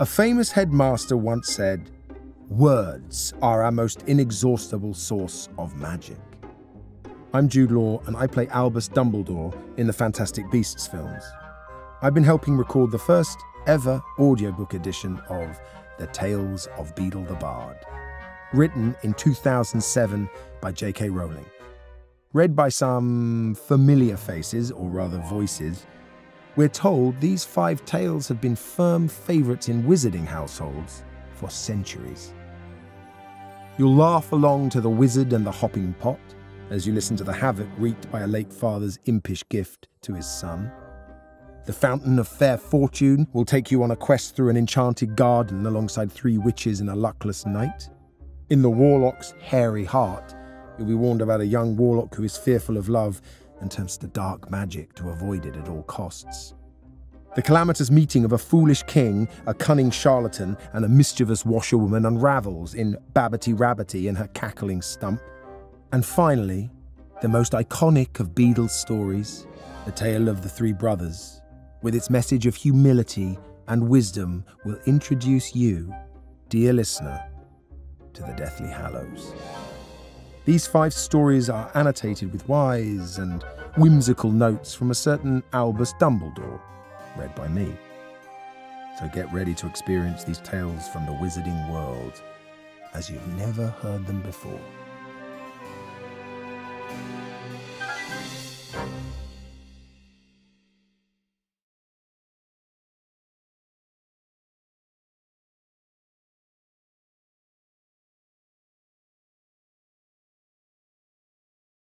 A famous headmaster once said, "Words are our most inexhaustible source of magic." I'm Jude Law, and I play Albus Dumbledore in the Fantastic Beasts films. I've been helping record the first ever audiobook edition of The Tales of Beedle the Bard, written in 2007 by J.K. Rowling. Read by some familiar faces, or rather voices, we're told these 5 tales have been firm favourites in wizarding households for centuries. You'll laugh along to The Wizard and the Hopping Pot as you listen to the havoc wreaked by a late father's impish gift to his son. The Fountain of Fair Fortune will take you on a quest through an enchanted garden alongside 3 witches and a luckless knight. In The Warlock's Hairy Heart, you'll be warned about a young warlock who is fearful of love and turns to dark magic to avoid it at all costs. The calamitous meeting of a foolish king, a cunning charlatan, and a mischievous washerwoman unravels in Babbity Rabbity and her cackling stump. And finally, the most iconic of Beedle's stories, The Tale of the Three Brothers, with its message of humility and wisdom, will introduce you, dear listener, to the Deathly Hallows. These 5 stories are annotated with wise and whimsical notes from a certain Albus Dumbledore, read by me. So get ready to experience these tales from the Wizarding World as you've never heard them before.